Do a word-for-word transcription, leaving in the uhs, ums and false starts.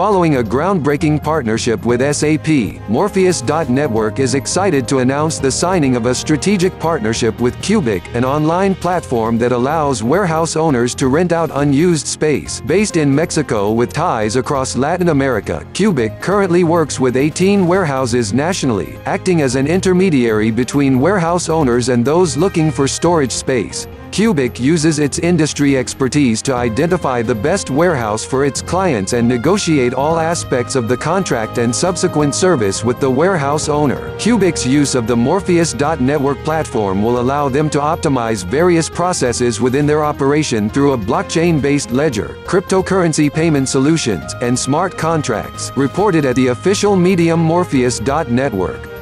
Following a groundbreaking partnership with S A P, Morpheus dot network is excited to announce the signing of a strategic partnership with Cubic, an online platform that allows warehouse owners to rent out unused space. Based in Mexico with ties across Latin America, Cubic currently works with eighteen warehouses nationally, acting as an intermediary between warehouse owners and those looking for storage space. Cubic uses its industry expertise to identify the best warehouse for its clients and negotiate all aspects of the contract and subsequent service with the warehouse owner. Cubic's use of the Morpheus dot network platform will allow them to optimize various processes within their operation through a blockchain-based ledger, cryptocurrency payment solutions, and smart contracts. Reported at the official medium Morpheus dot network.